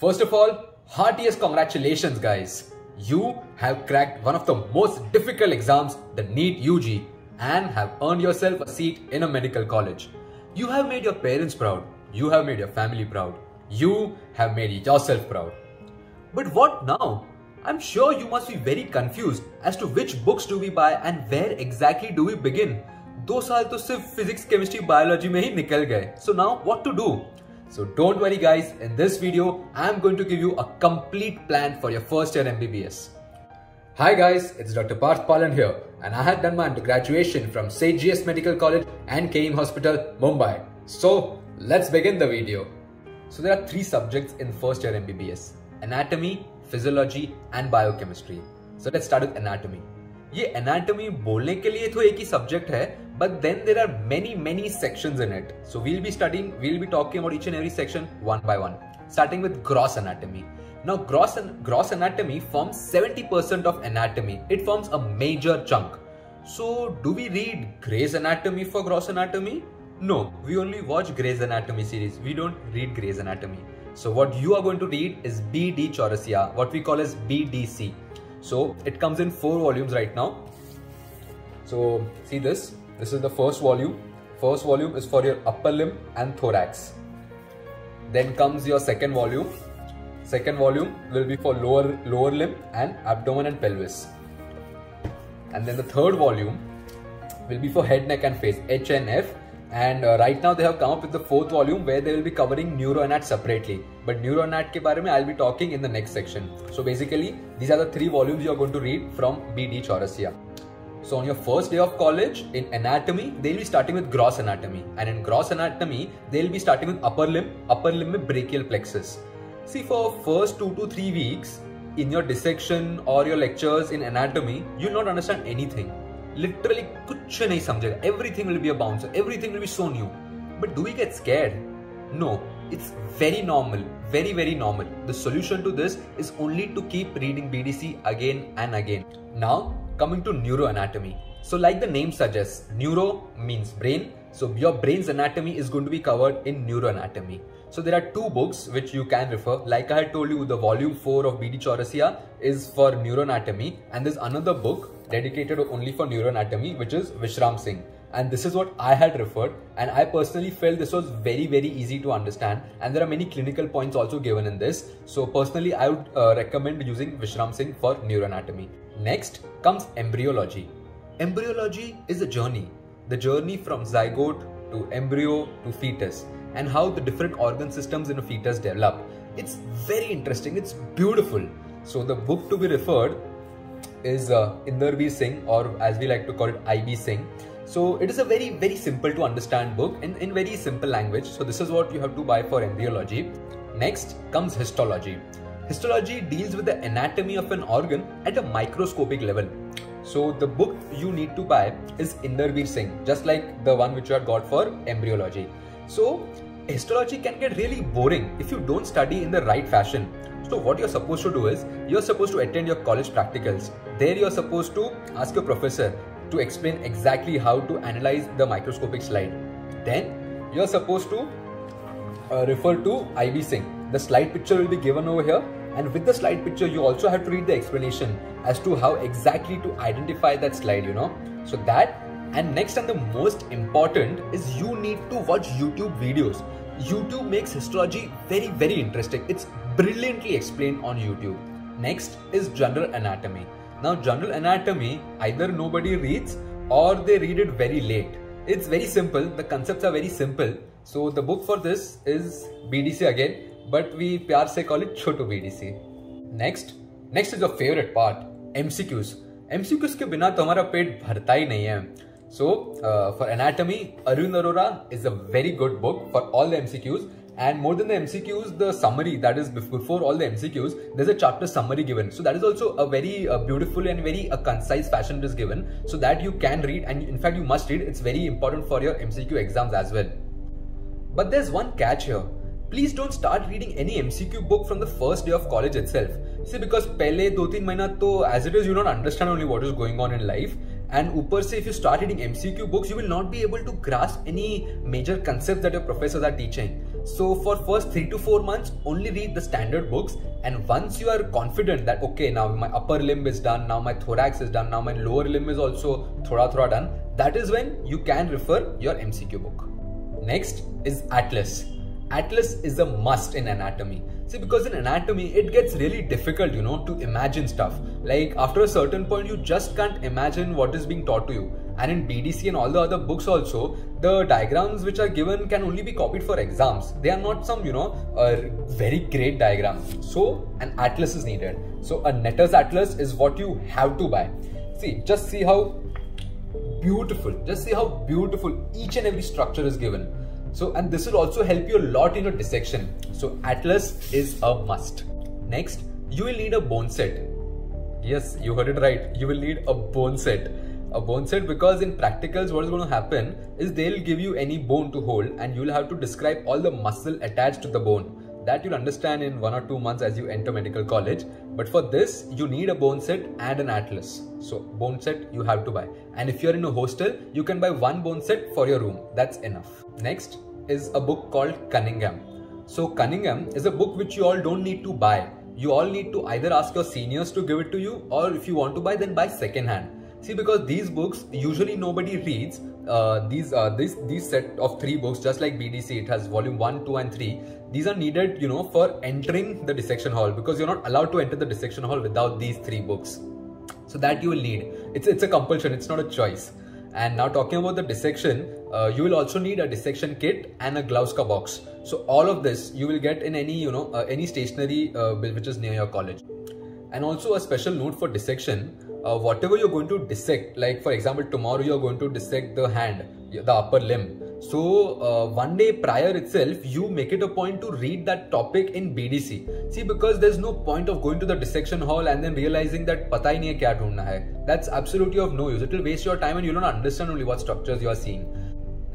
First of all, heartiest congratulations guys. You have cracked one of the most difficult exams, the NEET UG, and have earned yourself a seat in a medical college. You have made your parents proud. You have made your family proud. You have made yourself proud. But what now? I'm sure you must be very confused as to which books do we buy and where exactly do we begin. 2 saal to sirf physics, chemistry, biology mein hi nikal gaye. So now what to do? So don't worry guys, in this video I'm going to give you a complete plan for your first year MBBS. Hi guys, it's Dr. Parth Palan here, and I had done my undergraduation from SGS Medical College and KEM Hospital, Mumbai. So let's begin the video. So there are 3 subjects in first year MBBS: anatomy, physiology and biochemistry. So let's start with anatomy. ये anatomy बोलने के लिए तो एक ही subject है, but then there are many sections in it. So we'll be talking about each and every section one by one, starting with gross anatomy. Now gross anatomy forms 70% of anatomy. It forms a major chunk. So do we read Gray's Anatomy for gross anatomy? No, we only watch Gray's Anatomy series. We don't read Gray's Anatomy. So what you are going to read is B.D. Chaurasia, what we call as BDC. So it comes in 4 volumes right now. So see this. This is the first volume. First volume is for your upper limb and thorax. Then comes your second volume. Second volume will be for lower limb and abdomen and pelvis. And then the third volume will be for head, neck and face, HNF. And right now they have come up with the 4th volume where they will be covering neuroanat separately. But neuroanat ke baare mein I'll be talking in the next section. So basically these are the 3 volumes you are going to read from B.D. Chaurasia. So on your first day of college in anatomy, they'll be starting with gross anatomy, and in gross anatomy they'll be starting with upper limb mein brachial plexus. See, for first 2 to 3 weeks in your dissection or your lectures in anatomy, you'll not understand anything. Literally kuch nahi samjhega. Everything will be a bouncer. Everything will be so new. But do we get scared? No, it's very normal. Very normal. The solution to this is only to keep reading BDC again and again. Now coming to neuroanatomy. So like the name suggests, neuro means brain. So your brain's anatomy is going to be covered in neuroanatomy. So there are 2 books which you can refer. Like I had told you, the volume 4 of B.D. Chaurasia is for neuroanatomy, and there's another book dedicated only for neuroanatomy which is Vishram Singh. And this is what I had referred, and I personally felt this was very easy to understand, and there are many clinical points also given in this. So personally I would recommend using Vishram Singh for neuroanatomy. Next comes embryology. Embryology is a journey. The journey from zygote to embryo to fetus, and how the different organ systems in a fetus develop. It's very interesting. It's beautiful. So the book to be referred is Inderbir Singh, or as we like to call it, IB Singh. So it is a very simple to understand book in very simple language. So this is what you have to buy for embryology. Next comes histology. Histology deals with the anatomy of an organ at a microscopic level. So the book you need to buy is Inderbir Singh, just like the one which you had got for embryology. So histology can get really boring if you don't study in the right fashion. So what you're supposed to do is, you're supposed to attend your college practicals. There you're supposed to ask your professor to explain exactly how to analyze the microscopic slide. Then you're supposed to refer to IB Singh. The slide picture will be given over here, and with the slide picture you also have to read the explanation as to how exactly to identify that slide, you know. So that, and next and the most important is you need to watch YouTube videos. YouTube makes histology very interesting. It's brilliantly explained on YouTube. Next is general anatomy. Now general anatomy, either nobody reads or they read it very late. It's very simple. The concepts are very simple. So the book for this is BDC again, but we pyar se call it Choto BDC. Next is your favorite part, MCQs. MCQs ke bina to hamara pet bharta hi nahi hai. So for anatomy, Arun Arora is a very good book for all the MCQs, and more than the MCQs, the summary, that is before all the MCQs there's a chapter summary given. So that is also a very beautiful and very concise fashion it is given, so that you can read, and in fact you must read. It's very important for your MCQ exams as well. But there's one catch here. Please don't start reading any MCQ book from the first day of college itself. See, because pehle 2-3 mahina to as it is you don't understand only what is going on in life, and upar se if you start reading MCQ books you will not be able to grasp any major concepts that your professors are teaching. So for first 3 to 4 months, only read the standard books. And once you are confident that, okay, now my upper limb is done, now my thorax is done, now my lower limb is also thoda done, that is when you can refer your MCQ book. Next is Atlas. Atlas is a must in anatomy. See, because in anatomy, it gets really difficult, you know, to imagine stuff. Like after a certain point, you just can't imagine what is being taught to you. And in BDC and all the other books also, the diagrams which are given can only be copied for exams. They are not some, you know, very great diagrams. So an atlas is needed. So a Netter's Atlas is what you have to buy. See, just see how beautiful, each and every structure is given. So, and this will also help you a lot in your dissection. So Atlas is a must. Next, you will need a bone set. Yes, you heard it right. You will need a bone set. A bone set, because in practicals what is going to happen is they'll give you any bone to hold and you'll have to describe all the muscle attached to the bone. That you'll understand in 1 or 2 months as you enter medical college. But for this, you need a bone set and an atlas. So bone set you have to buy. And if you're in a hostel, you can buy one bone set for your room. That's enough. Next is a book called Cunningham. So Cunningham is a book which you all don't need to buy. You all need to either ask your seniors to give it to you, or if you want to buy, then buy secondhand. See, because these books usually nobody reads. These set of 3 books, just like BDC, it has volume 1, 2 and 3. These are needed, you know, for entering the dissection hall, because you're not allowed to enter the dissection hall without these 3 books. So that you will need. It's a compulsion. It's not a choice. And now talking about the dissection, you will also need a dissection kit and a Glauska box. So all of this you will get in any, you know, any stationery which is near your college. And also a special note for dissection. Whatever you're going to dissect, like for example, tomorrow you're going to dissect the hand, the upper limb. So one day prior itself, you make it a point to read that topic in BDC. See, because there's no point of going to the dissection hall and then realizing that pata hi nahi hai kya dhoondna hai. That's absolutely of no use. It will waste your time and you don't understand only what structures you are seeing.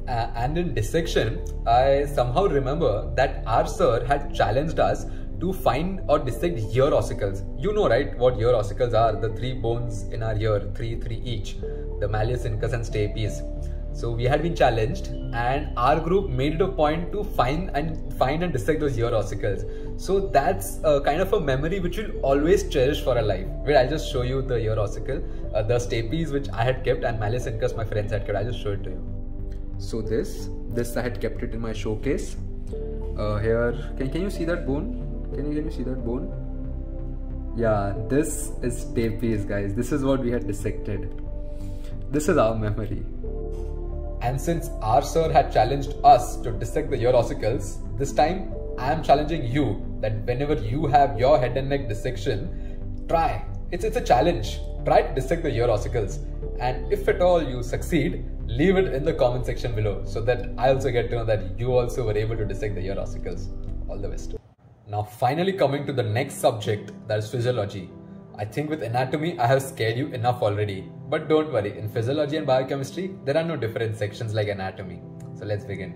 And in dissection, I somehow remember that our sir had challenged us to find or dissect ear ossicles. You know, right, what ear ossicles are? The 3 bones in our ear, three each, the malleus, incus, and stapes. So we had been challenged, and our group made it a point to find and dissect those ear ossicles. So that's kind of a memory which you'll always cherish for a life. Wait, I'll just show you the ear ossicle, the stapes which I had kept, and malleus, incus my friends had kept. I'll just show it to you. So this I had kept it in my showcase. Here, can you see that bone? Can you see that bone? Yeah, this is stapes, guys. This is what we had dissected. This is our memory. And since our sir had challenged us to dissect the ear ossicles, this time I am challenging you that whenever you have your head and neck dissection, try. It's a challenge. Try to dissect the ear ossicles. And if at all you succeed, leave it in the comment section below so that I also get to know that you also were able to dissect the ear ossicles. All the best. Now finally coming to the next subject, that is physiology. I think with anatomy I have scared you enough already. But don't worry, in physiology and biochemistry, there are no different sections like anatomy. So let's begin.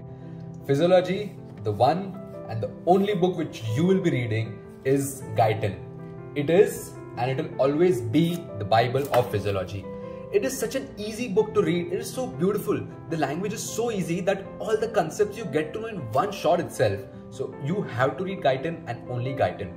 Physiology, the one and the only book which you will be reading is Guyton. It is, and it will always be, the Bible of physiology. It is such an easy book to read. It is so beautiful. The language is so easy that all the concepts you get to know in one shot itself. So you have to read Guyton and only Guyton.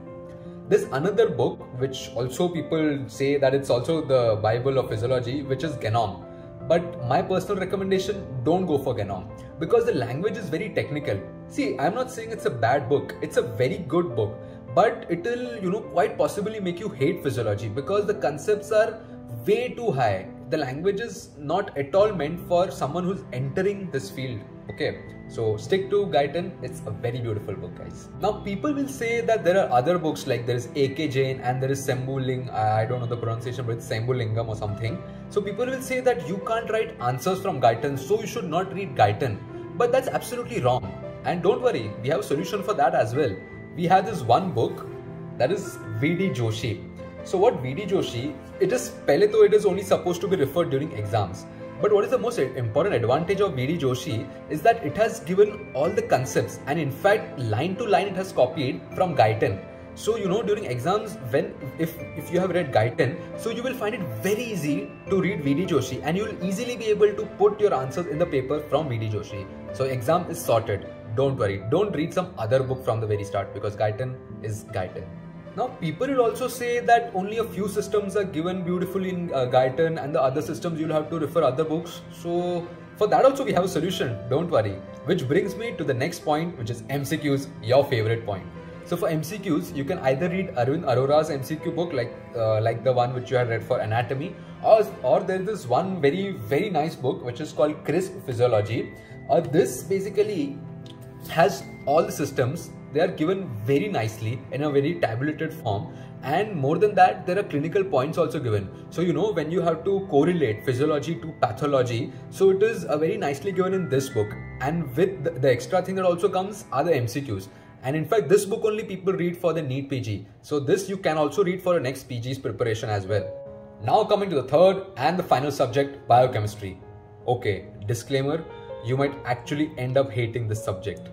There's another book which also people say that it's also the Bible of physiology, which is Ganong. But my personal recommendation, don't go for Ganong, because the language is very technical. See, I'm not saying it's a bad book. It's a very good book, but it will, you know, quite possibly make you hate physiology because the concepts are way too high. The language is not at all meant for someone who's entering this field. Okay, so stick to Guyton. It's a very beautiful book, guys. Now, people will say that there are other books, like there is A.K. Jain and there is Sembulingam. I don't know the pronunciation, but it's Sembulingam or something. So people will say that you can't write answers from Guyton, so you should not read Guyton. But that's absolutely wrong. And don't worry, we have a solution for that as well. We have this one book, that is V.D. Joshi. So what V.D. Joshi, it is pehle toh it is only supposed to be referred during exams. But what is the most important advantage of V.D. Joshi is that it has given all the concepts, and in fact line to line it has copied from Guyton. So you know, during exams, when if you have read Guyton, so you will find it very easy to read V.D. Joshi, and you will easily be able to put your answers in the paper from V.D. Joshi. So exam is sorted. Don't worry. Don't read some other book from the very start, because Guyton is Guyton. Now, people will also say that only a few systems are given beautifully in Guyton, and the other systems you'll have to refer other books. So for that also we have a solution, don't worry. Which brings me to the next point, which is MCQs, your favorite point. So for MCQs, you can either read Arvind Arora's MCQ book, like the one which you had read for anatomy, or there is this one very, very nice book which is called Crisp Physiology. This basically has all the systems. They are given very nicely in a very tabulated form, and more than that, there are clinical points also given. So you know, when you have to correlate physiology to pathology, so it is very nicely given in this book. And with the extra thing that also comes are the MCQs. And in fact, this book only people read for the NEET PG. So this you can also read for the next PG's preparation as well. Now coming to the third and the final subject, biochemistry. Okay, disclaimer, you might actually end up hating this subject.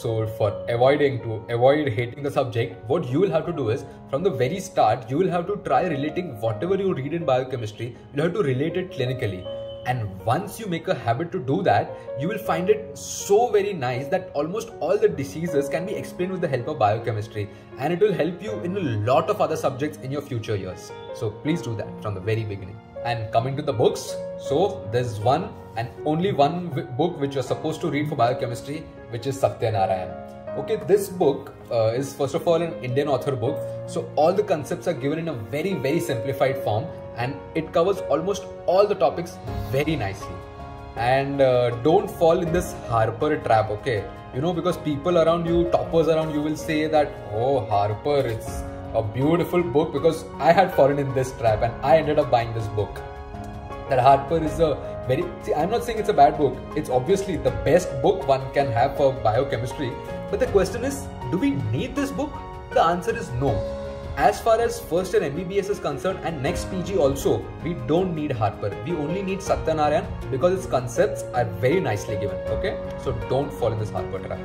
So for avoid hating the subject, what you will have to do is, from the very start, you will have to try relating whatever you read in biochemistry, you'll have to relate it clinically. And once you make a habit to do that, you will find it so very nice that almost all the diseases can be explained with the help of biochemistry, and it will help you in a lot of other subjects in your future years. So please do that from the very beginning. And coming to the books, so there's one and only one book which you're supposed to read for biochemistry, which is Satya Narayan. Okay, this book is first of all an Indian author book. So all the concepts are given in a very, very simplified form, and it covers almost all the topics very nicely. And don't fall in this Harper trap, okay? You know, because people around you, toppers around you will say that, oh, Harper, it's a beautiful book, because I had fallen in this trap and I ended up buying this book. That Harper is a very, see, I'm not saying it's a bad book. It's obviously the best book one can have for biochemistry. But the question is, do we need this book? The answer is no. As far as first year MBBS is concerned, and next PG also, we don't need Harper. We only need Satya Narayan, because its concepts are very nicely given. Okay, so don't fall in this Harper trap.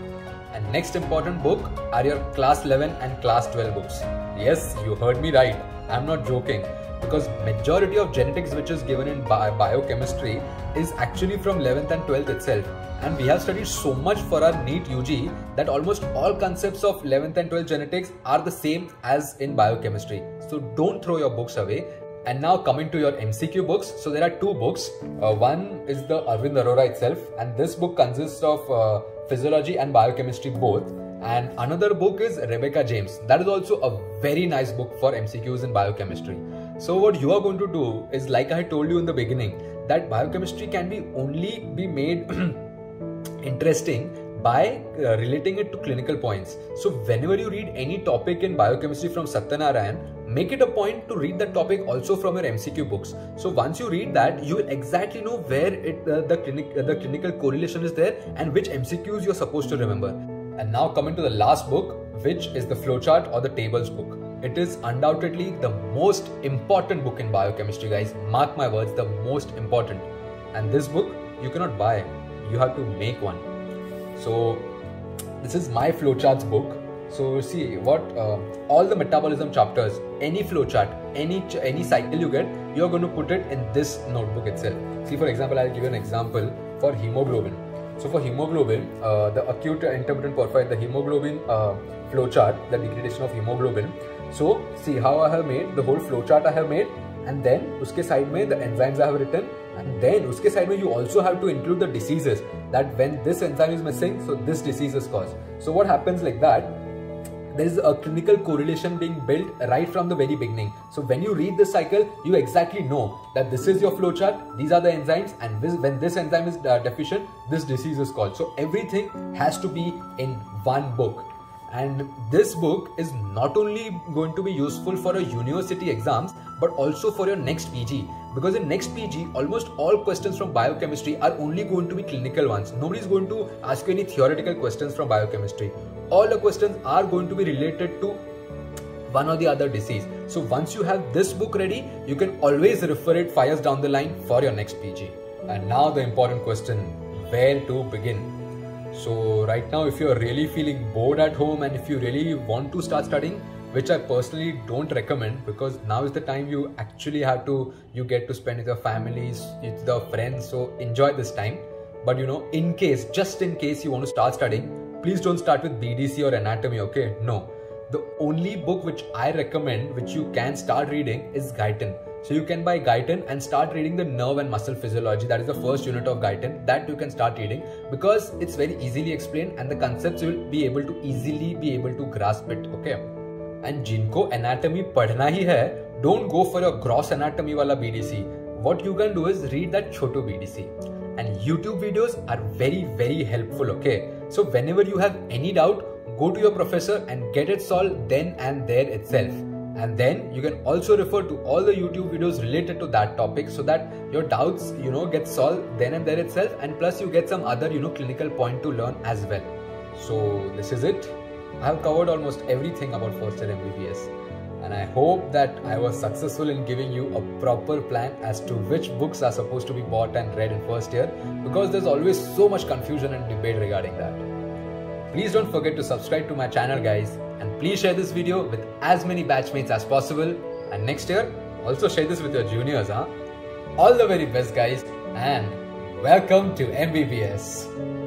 And next important book are your class 11 and class 12 books. Yes, you heard me right. I'm not joking. Because majority of genetics which is given in biochemistry is actually from 11th and 12th itself. And we have studied so much for our NEET UG that almost all concepts of 11th and 12th genetics are the same as in biochemistry. So don't throw your books away. And now coming to your MCQ books. So there are two books. One is the Arvind Arora itself, and this book consists of physiology and biochemistry both. And another book is Rebecca James. That is also a very nice book for MCQs in biochemistry. So what you are going to do is, like I told you in the beginning, that biochemistry can be only be made interesting by relating it to clinical points. So whenever you read any topic in biochemistry from Satya Narayan, make it a point to read that topic also from your MCQ books. So once you read that, you will exactly know where it, the clinical correlation is there, and which MCQs you are supposed to remember. And now coming to the last book, which is the flowchart or the tables book. It is undoubtedly the most important book in biochemistry, guys. Mark my words, the most important. And this book, you cannot buy. You have to make one. So this is my flowcharts book. So see what, all the metabolism chapters, any flowchart, any cycle you get, you're going to put it in this notebook itself. See, for example, I'll give you an example for hemoglobin. So for hemoglobin, the acute intermittent porphyry, the hemoglobin flowchart, the degradation of hemoglobin. So see how I have made the whole flowchart I have made, and then uske side mein the enzymes I have written, and then uske side mein you also have to include the diseases, that when this enzyme is missing, so this disease is caused. So what happens like that? There is a clinical correlation being built right from the very beginning. So when you read this cycle, you exactly know that this is your flowchart, these are the enzymes, and when this enzyme is deficient, this disease is called. So everything has to be in one book. And this book is not only going to be useful for your university exams, but also for your next PG. Because in next PG, almost all questions from biochemistry are only going to be clinical ones. Nobody is going to ask you any theoretical questions from biochemistry. All the questions are going to be related to one or the other disease. So once you have this book ready, you can always refer it 5 years down the line for your next PG. And now the important question, where to begin? So right now, if you're really feeling bored at home and if you really want to start studying, which I personally don't recommend, because now is the time you actually have to, you get to spend with your families, with your friends, so enjoy this time. But you know, in case, just in case you want to start studying, Please don't start with BDC or anatomy, okay? No. The only book which I recommend, which you can start reading, is Guyton. So you can buy Guyton and start reading the nerve and muscle physiology. That is the first unit of Guyton that you can start reading, because it's very easily explained and the concepts you will be able to easily be able to grasp it, okay? And jinko anatomy padhna hi hai, don't go for your gross anatomy wala BDC. What you can do is read that choto BDC. And YouTube videos are very helpful, okay? So whenever you have any doubt, go to your professor and get it solved then and there itself. And then you can also refer to all the YouTube videos related to that topic, so that your doubts, you know, get solved then and there itself, and plus you get some other, you know, clinical point to learn as well. So this is it. I have covered almost everything about first-year MBBS, and I hope that I was successful in giving you a proper plan as to which books are supposed to be bought and read in first year, because there's always so much confusion and debate regarding that. Please don't forget to subscribe to my channel, guys, and please share this video with as many batchmates as possible, and next year also share this with your juniors, huh? All the very best, guys, and welcome to MBBS.